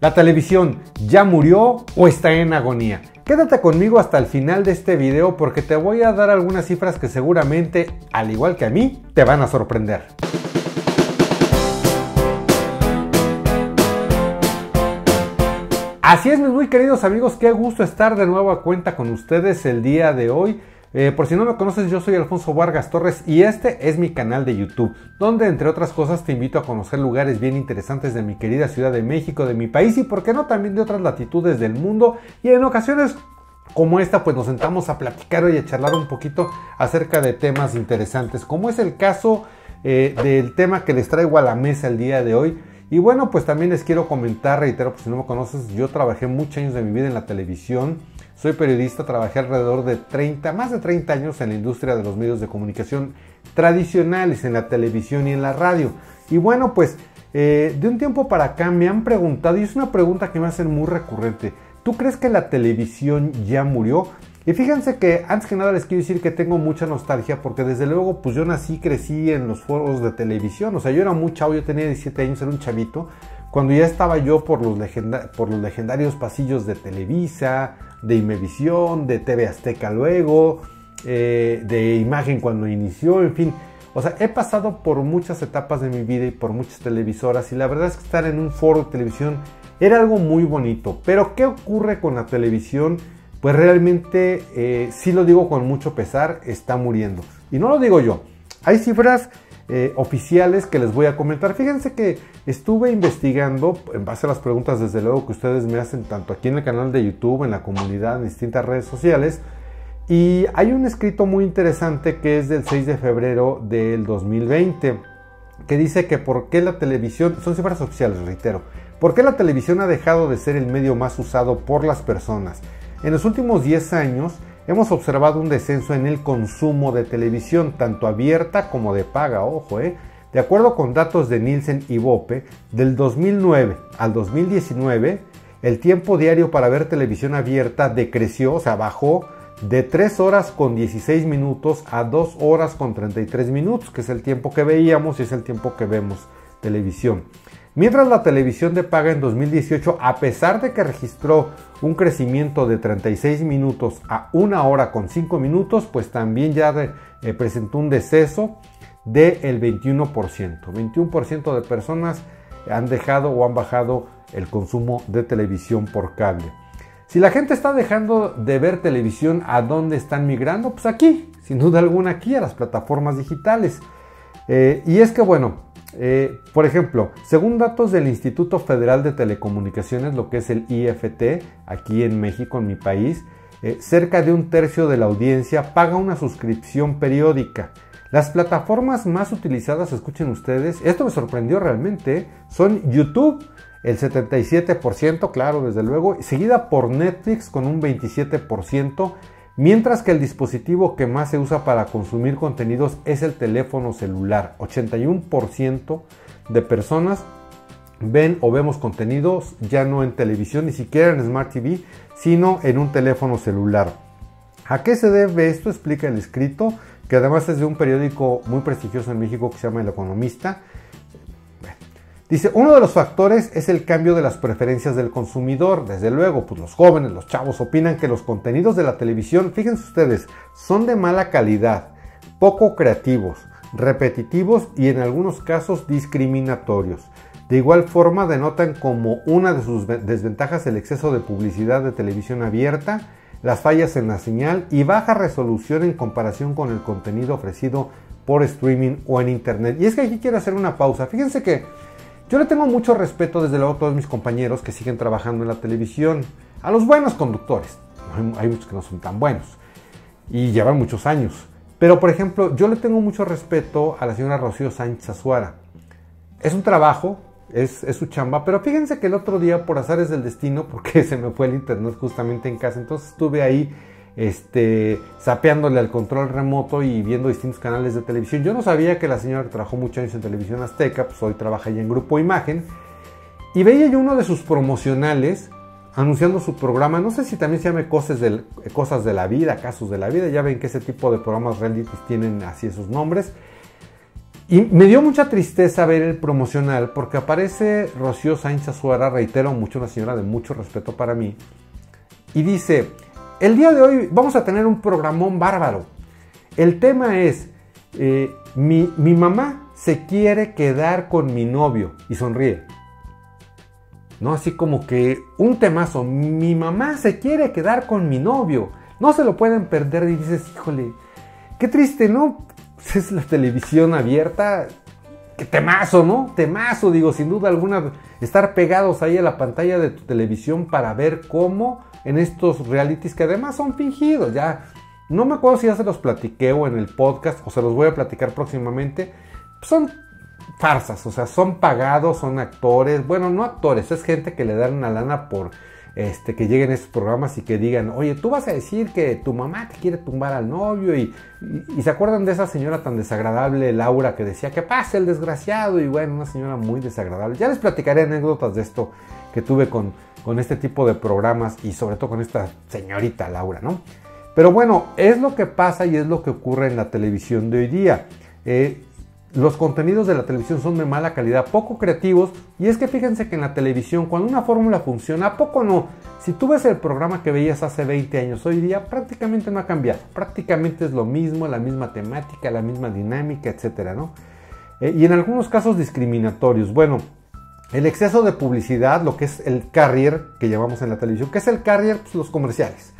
¿La televisión ya murió o está en agonía? Quédate conmigo hasta el final de este video porque te voy a dar algunas cifras que seguramente, al igual que a mí, te van a sorprender. Así es, mis muy queridos amigos, qué gusto estar de nuevo a cuenta con ustedes el día de hoy. Por si no me conoces, yo soy Alfonso Vargas Torres y este es mi canal de YouTube, donde entre otras cosas te invito a conocer lugares bien interesantes de mi querida Ciudad de México, de mi país y por qué no también de otras latitudes del mundo, y en ocasiones como esta pues nos sentamos a platicar y a charlar un poquito acerca de temas interesantes, como es el caso del tema que les traigo a la mesa el día de hoy. Y bueno, pues también les quiero comentar, reitero, pues si no me conoces, yo trabajé muchos años de mi vida en la televisión. Soy periodista, trabajé alrededor de más de 30 años en la industria de los medios de comunicación tradicionales, en la televisión y en la radio. Y bueno, pues de un tiempo para acá me han preguntado, y es una pregunta que me hacen muy recurrente, ¿tú crees que la televisión ya murió? Y fíjense que antes que nada les quiero decir que tengo mucha nostalgia porque desde luego pues yo nací, crecí en los foros de televisión. O sea, yo era muy chavo, yo tenía 17 años, era un chavito cuando ya estaba yo por los legendarios pasillos de Televisa, de Imevisión, de TV Azteca luego, de Imagen cuando inició, en fin. O sea, he pasado por muchas etapas de mi vida y por muchas televisoras y la verdad es que estar en un foro de televisión era algo muy bonito. Pero ¿qué ocurre con la televisión? Pues realmente, sí lo digo con mucho pesar, está muriendo. Y no lo digo yo, hay cifras oficiales que les voy a comentar. Fíjense que estuve investigando en base a las preguntas desde luego que ustedes me hacen tanto aquí en el canal de YouTube, en la comunidad, en distintas redes sociales, y hay un escrito muy interesante que es del 6 de febrero del 2020 que dice que por qué la televisión, son cifras oficiales, reitero, por qué la televisión ha dejado de ser el medio más usado por las personas. En los últimos 10 años hemos observado un descenso en el consumo de televisión, tanto abierta como de paga, ojo, De acuerdo con datos de Nielsen y Bope, del 2009 al 2019, el tiempo diario para ver televisión abierta decreció, o sea, bajó de 3 horas con 16 minutos a 2 horas con 33 minutos, que es el tiempo que veíamos y es el tiempo que vemos televisión. Mientras la televisión de paga en 2018, a pesar de que registró un crecimiento de 36 minutos a 1 hora con 5 minutos, pues también ya presentó un deceso del 21%. 21% de personas han dejado o han bajado el consumo de televisión por cable. Si la gente está dejando de ver televisión, ¿a dónde están migrando? Pues aquí, sin duda alguna aquí, a las plataformas digitales. Y es que bueno... por ejemplo, según datos del Instituto Federal de Telecomunicaciones, lo que es el IFT, aquí en México, en mi país, cerca de un tercio de la audiencia paga una suscripción periódica. Las plataformas más utilizadas, escuchen ustedes, esto me sorprendió realmente, son YouTube, el 77%, claro, desde luego, seguida por Netflix con un 27%, mientras que el dispositivo que más se usa para consumir contenidos es el teléfono celular. 81% de personas ven o vemos contenidos ya no en televisión, ni siquiera en Smart TV, sino en un teléfono celular. ¿A qué se debe esto? Explica el escrito, que además es de un periódico muy prestigioso en México que se llama El Economista. Dice, uno de los factores es el cambio de las preferencias del consumidor. Desde luego, pues los jóvenes, los chavos opinan que los contenidos de la televisión, fíjense ustedes, son de mala calidad, poco creativos, repetitivos y en algunos casos discriminatorios. De igual forma, denotan como una de sus desventajas el exceso de publicidad de televisión abierta, las fallas en la señal y baja resolución en comparación con el contenido ofrecido por streaming o en internet. Y es que aquí quiero hacer una pausa. Fíjense que yo le tengo mucho respeto desde luego a todos mis compañeros que siguen trabajando en la televisión, a los buenos conductores, hay muchos que no son tan buenos y llevan muchos años, pero por ejemplo yo le tengo mucho respeto a la señora Rocío Sánchez Azuara, es un trabajo, es su chamba, pero fíjense que el otro día por azares del destino, porque se me fue el internet justamente en casa, entonces estuve ahí zapeándole al control remoto y viendo distintos canales de televisión. Yo no sabía que la señora que trabajó muchos años en Televisión Azteca, pues hoy trabaja ya en Grupo Imagen, y veía yo uno de sus promocionales anunciando su programa, no sé si también se llame Cosas de la Vida, Casos de la Vida, ya ven que ese tipo de programas realities tienen así esos nombres, Y me dio mucha tristeza ver el promocional, porque aparece Rocío Sánchez Azuara, reitero mucho, una señora de mucho respeto para mí, y dice: el día de hoy vamos a tener un programón bárbaro. El tema es, mi mamá se quiere quedar con mi novio, y sonríe. No, así como que un temazo, mi mamá se quiere quedar con mi novio, no se lo pueden perder. Y dices, híjole, qué triste, ¿no? Es la televisión abierta, qué temazo, ¿no? Temazo, digo, sin duda alguna, estar pegados ahí a la pantalla de tu televisión para ver cómo en estos realities, que además son fingidos, ya no me acuerdo si ya se los platiqué o en el podcast, o se los voy a platicar próximamente, son farsas, o sea, son pagados, son actores, bueno, no actores, es gente que le dan una lana por que lleguen esos programas y que digan, oye, tú vas a decir que tu mamá te quiere tumbar al novio, y se acuerdan de esa señora tan desagradable, Laura, que decía, que pase el desgraciado, y bueno, una señora muy desagradable. Ya les platicaré anécdotas de esto que tuve con este tipo de programas, y sobre todo con esta señorita Laura, ¿no? Pero bueno, es lo que pasa y es lo que ocurre en la televisión de hoy día. Los contenidos de la televisión son de mala calidad, poco creativos, y es que fíjense que en la televisión, cuando una fórmula funciona, ¿a poco no? Si tú ves el programa que veías hace 20 años, hoy día prácticamente no ha cambiado, prácticamente es lo mismo, la misma temática, la misma dinámica, etcétera, ¿no? Y en algunos casos discriminatorios. Bueno, el exceso de publicidad, lo que es el carrier, que llamamos en la televisión, ¿qué es el carrier? Pues los comerciales,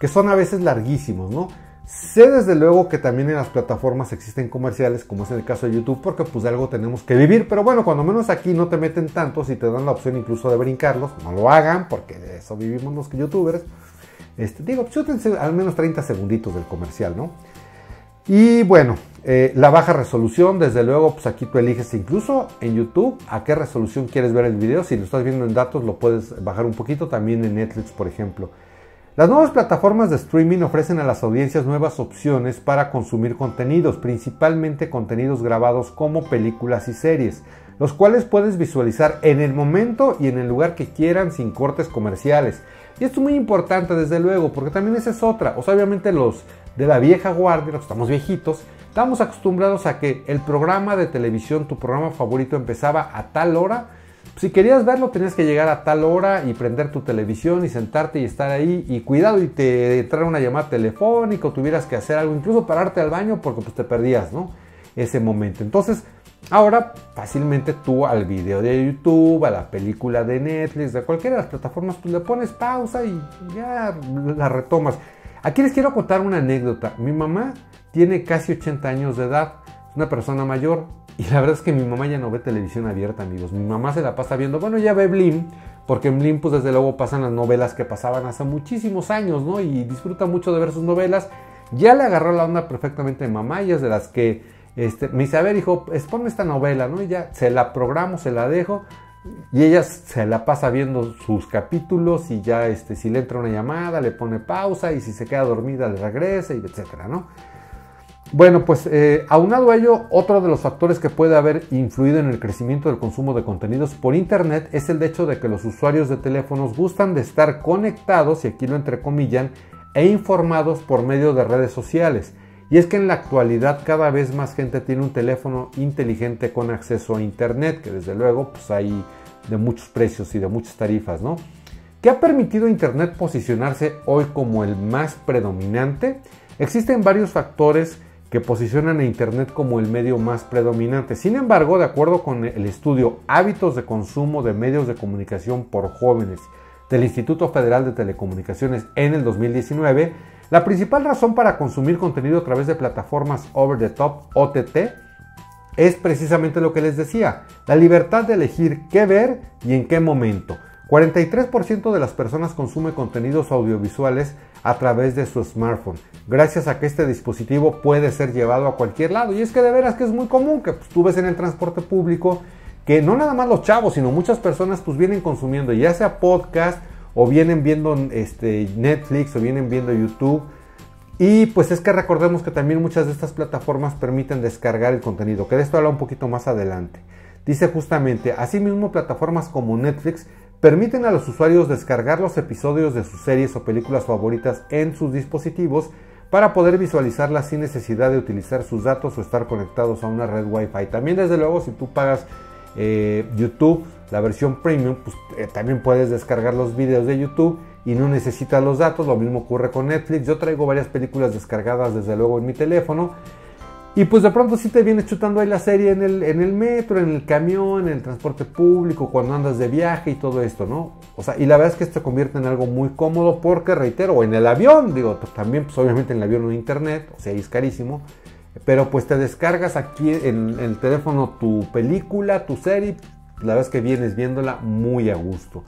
que son a veces larguísimos, ¿no? Sé desde luego que también en las plataformas existen comerciales, como es en el caso de YouTube, porque pues de algo tenemos que vivir, pero bueno, cuando menos aquí no te meten tanto, si te dan la opción incluso de brincarlos, no lo hagan, porque de eso vivimos los youtubers. Digo, chútense al menos 30 segunditos del comercial, ¿no? Y bueno, la baja resolución, desde luego, pues aquí tú eliges incluso en YouTube a qué resolución quieres ver el video. Si lo estás viendo en datos, lo puedes bajar un poquito, también en Netflix, por ejemplo. Las nuevas plataformas de streaming ofrecen a las audiencias nuevas opciones para consumir contenidos, principalmente contenidos grabados como películas y series, los cuales puedes visualizar en el momento y en el lugar que quieran, sin cortes comerciales. Y esto es muy importante, desde luego, porque también esa es otra. O sea, obviamente los de la vieja guardia, los que estamos viejitos, estamos acostumbrados a que el programa de televisión, tu programa favorito, empezaba a tal hora. Si querías verlo, tenías que llegar a tal hora y prender tu televisión y sentarte y estar ahí, y cuidado y te entrara una llamada telefónica, o tuvieras que hacer algo, incluso pararte al baño, porque pues te perdías, ¿no?, ese momento. Entonces ahora fácilmente tú al video de YouTube, a la película de Netflix, de cualquiera de las plataformas, tú le pones pausa y ya la retomas. Aquí les quiero contar una anécdota. Mi mamá tiene casi 80 años de edad, es una persona mayor. Y la verdad es que mi mamá ya no ve televisión abierta, amigos. Mi mamá se la pasa viendo, bueno, ya ve Blim, porque en Blim, pues desde luego pasan las novelas que pasaban hace muchísimos años, ¿no? Y disfruta mucho de ver sus novelas. Ya le agarró la onda perfectamente mamá, y es de las que me dice, a ver, hijo, ponme esta novela, ¿no? Y ya se la programo, se la dejo, y ella se la pasa viendo sus capítulos, y ya si le entra una llamada, le pone pausa, y si se queda dormida, le regresa, y etcétera, ¿no? Bueno, pues aunado a ello, otro de los factores que puede haber influido en el crecimiento del consumo de contenidos por internet es el hecho de que los usuarios de teléfonos gustan de estar conectados, y aquí lo entrecomillan, e informados por medio de redes sociales. Y es que en la actualidad cada vez más gente tiene un teléfono inteligente con acceso a internet, que desde luego pues hay de muchos precios y de muchas tarifas, ¿no? ¿Qué ha permitido a internet posicionarse hoy como el más predominante? Existen varios factores que posicionan a internet como el medio más predominante. Sin embargo, de acuerdo con el estudio Hábitos de Consumo de Medios de Comunicación por Jóvenes del Instituto Federal de Telecomunicaciones en el 2019, la principal razón para consumir contenido a través de plataformas over the top, OTT, es precisamente lo que les decía, la libertad de elegir qué ver y en qué momento. 43% de las personas consume contenidos audiovisuales a través de su smartphone, gracias a que este dispositivo puede ser llevado a cualquier lado. Y es que de veras que es muy común que pues, tú ves en el transporte público que no nada más los chavos, sino muchas personas pues vienen consumiendo ya sea podcast, o vienen viendo Netflix, o vienen viendo YouTube. Y pues es que recordemos que también muchas de estas plataformas permiten descargar el contenido, que de esto habla un poquito más adelante. Dice justamente, asimismo plataformas como Netflix permiten a los usuarios descargar los episodios de sus series o películas favoritas en sus dispositivos para poder visualizarla sin necesidad de utilizar sus datos o estar conectados a una red Wi-Fi. También, desde luego, si tú pagas YouTube, la versión premium, pues, también puedes descargar los videos de YouTube y no necesitas los datos. Lo mismo ocurre con Netflix. Yo traigo varias películas descargadas desde luego en mi teléfono, y pues de pronto sí te viene chutando ahí la serie en el metro, en el camión, en el transporte público, cuando andas de viaje y todo esto, ¿no? O sea, y la verdad es que esto se convierte en algo muy cómodo porque, reitero, en el avión, digo, también pues obviamente en el avión no hay internet, o sea, ahí es carísimo, pero pues te descargas aquí en el teléfono tu película, tu serie, la verdad es que vienes viéndola muy a gusto.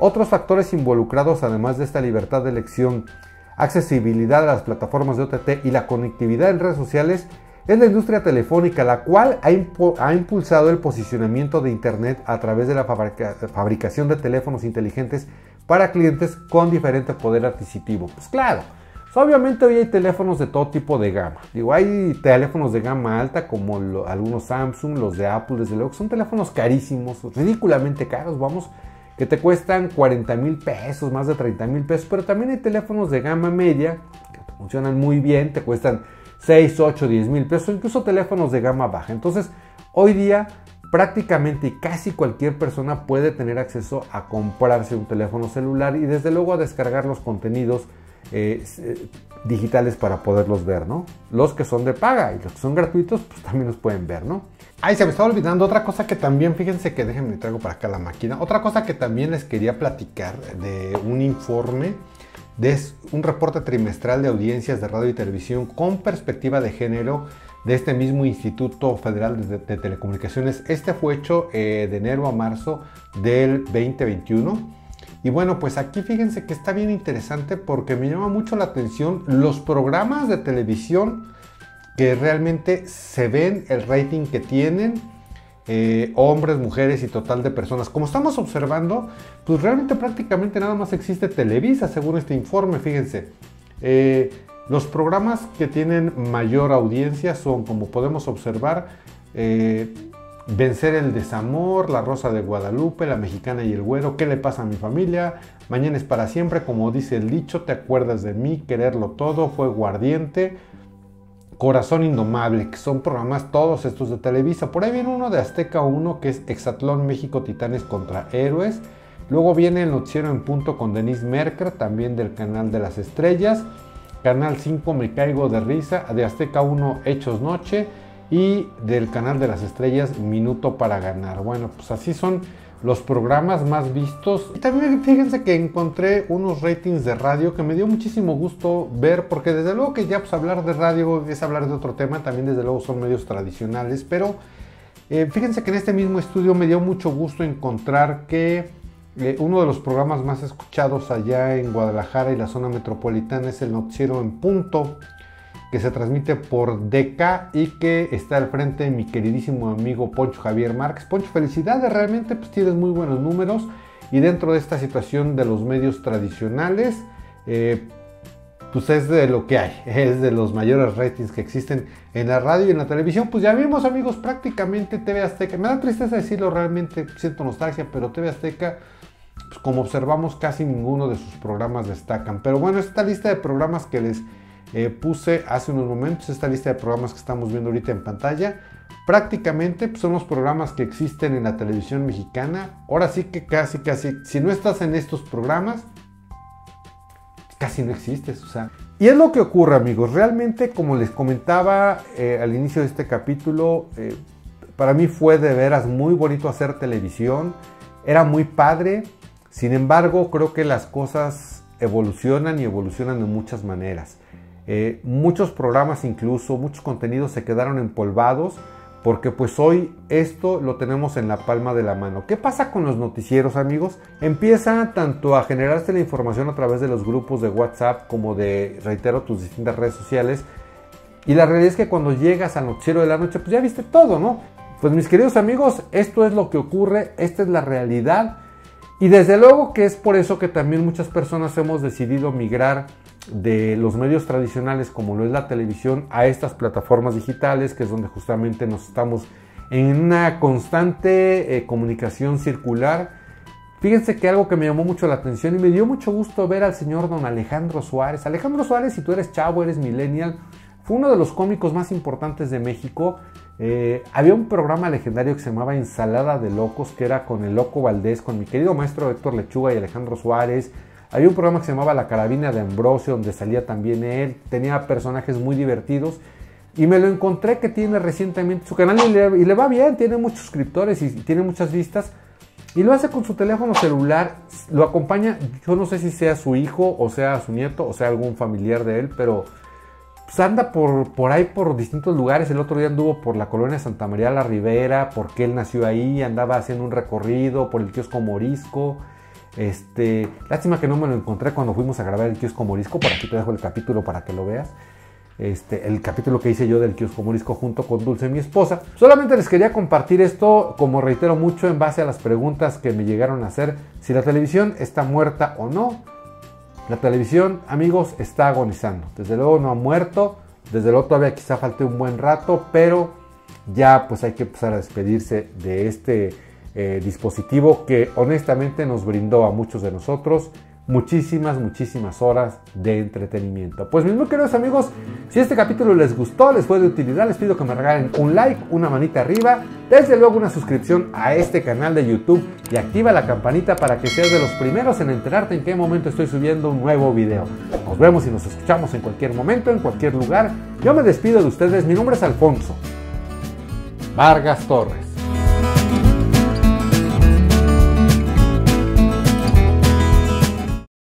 Otros factores involucrados, además de esta libertad de elección, accesibilidad a las plataformas de OTT y la conectividad en redes sociales, es la industria telefónica, la cual ha impulsado el posicionamiento de Internet a través de la fabricación de teléfonos inteligentes para clientes con diferente poder adquisitivo. Pues claro, obviamente hoy hay teléfonos de todo tipo de gama. Digo, hay teléfonos de gama alta como algunos Samsung, los de Apple, desde luego, que son teléfonos carísimos, ridículamente caros, vamos, que te cuestan 40 mil pesos, más de 30 mil pesos, pero también hay teléfonos de gama media que funcionan muy bien, te cuestan 6, 8, 10 mil pesos, incluso teléfonos de gama baja. Entonces, hoy día prácticamente casi cualquier persona puede tener acceso a comprarse un teléfono celular y desde luego a descargar los contenidos digitales para poderlos ver, ¿no? Los que son de paga y los que son gratuitos, pues también los pueden ver, ¿no? Ay, se me estaba olvidando otra cosa que también, fíjense que déjenme traigo para acá la máquina. Otra cosa que también les quería platicar de un informe, de un reporte trimestral de audiencias de radio y televisión con perspectiva de género de este mismo Instituto Federal de Telecomunicaciones. Este fue hecho de enero a marzo del 2021. Y bueno, pues aquí fíjense que está bien interesante porque me llama mucho la atención los programas de televisión que realmente se ven, el rating que tienen, hombres, mujeres y total de personas. Como estamos observando, pues realmente prácticamente nada más existe Televisa, según este informe, fíjense. Los programas que tienen mayor audiencia son, como podemos observar, Vencer el Desamor, La Rosa de Guadalupe, La Mexicana y el Güero, ¿Qué le pasa a mi familia?, Mañana es para siempre, como dice el dicho, Te acuerdas de mí, Quererlo todo, Fuego Ardiente, Corazón Indomable, que son programas todos estos de Televisa. Por ahí viene uno de Azteca 1, que es Exatlón México, Titanes contra Héroes. Luego viene el Noticiero en Punto con Denise Merker, también del Canal de las Estrellas. Canal 5, Me Caigo de Risa, de Azteca 1, Hechos Noche. Y del Canal de las Estrellas, Minuto para Ganar. Bueno, pues así son los programas más vistos. Y también fíjense que encontré unos ratings de radio que me dio muchísimo gusto ver, porque desde luego que ya pues hablar de radio es hablar de otro tema, también desde luego son medios tradicionales, pero fíjense que en este mismo estudio me dio mucho gusto encontrar que uno de los programas más escuchados allá en Guadalajara y la zona metropolitana es el Noticiero en Punto, que se transmite por DK y que está al frente de mi queridísimo amigo Poncho Javier Márquez. Poncho, felicidades, realmente pues tienes muy buenos números y dentro de esta situación de los medios tradicionales, pues es de lo que hay, es de los mayores ratings que existen en la radio y en la televisión. Pues ya vimos, amigos, prácticamente TV Azteca, me da tristeza decirlo, realmente siento nostalgia, pero TV Azteca, pues como observamos, casi ninguno de sus programas destacan. Pero bueno, esta lista de programas que les puse hace unos momentos, esta lista de programas que estamos viendo ahorita en pantalla, prácticamente pues son los programas que existen en la televisión mexicana. Ahora sí que casi, si no estás en estos programas, casi no existes, o sea. Y es lo que ocurre, amigos, realmente, como les comentaba al inicio de este capítulo, para mí fue de veras muy bonito hacer televisión, era muy padre. Sin embargo, creo que las cosas evolucionan y evolucionan de muchas maneras. Muchos programas, incluso muchos contenidos, se quedaron empolvados porque pues hoy esto lo tenemos en la palma de la mano. ¿Qué pasa con los noticieros, amigos? Empieza tanto a generarse la información a través de los grupos de WhatsApp como de, reitero, tus distintas redes sociales, y la realidad es que cuando llegas al noticiero de la noche, pues ya viste todo, ¿no? Pues mis queridos amigos, esto es lo que ocurre, esta es la realidad, y desde luego que es por eso que también muchas personas hemos decidido migrar de los medios tradicionales, como lo es la televisión, a estas plataformas digitales, que es donde justamente nos estamos en una constante comunicación circular Fíjense que algo que me llamó mucho la atención y me dio mucho gusto ver al señor don Alejandro Suárez. Alejandro Suárez, si tú eres chavo, eres millennial, fue uno de los cómicos más importantes de México. Había un programa legendario que se llamaba Ensalada de Locos, que era con el Loco Valdés, con mi querido maestro Héctor Lechuga y Alejandro Suárez. Había un programa que se llamaba La Carabina de Ambrosio, donde salía también él. Tenía personajes muy divertidos. Y me lo encontré que tiene recientemente su canal y le va bien. Tiene muchos suscriptores y tiene muchas vistas. Y lo hace con su teléfono celular. Lo acompaña, yo no sé si sea su hijo, o sea su nieto, o sea algún familiar de él, pero... pues anda por ahí, por distintos lugares. El otro día anduvo por la colonia Santa María la Ribera, porque él nació ahí, andaba haciendo un recorrido por el Kiosco Morisco. Lástima que no me lo encontré cuando fuimos a grabar el Kiosco Morisco. Por aquí te dejo el capítulo para que lo veas. El capítulo que hice yo del Kiosco Morisco junto con Dulce, mi esposa. Solamente les quería compartir esto, como reitero mucho, en base a las preguntas que me llegaron a hacer. Si la televisión está muerta o no. La televisión, amigos, está agonizando. Desde luego no ha muerto, desde luego todavía quizá falte un buen rato, pero ya pues hay que empezar a despedirse de este dispositivo que honestamente nos brindó a muchos de nosotros muchísimas, muchísimas horas de entretenimiento. Pues mis muy queridos amigos, si este capítulo les gustó, les fue de utilidad, les pido que me regalen un like, una manita arriba, desde luego una suscripción a este canal de YouTube y activa la campanita para que seas de los primeros en enterarte en qué momento estoy subiendo un nuevo video. Nos vemos y nos escuchamos en cualquier momento, en cualquier lugar. Yo me despido de ustedes, mi nombre es Alfonso Vargas Torres.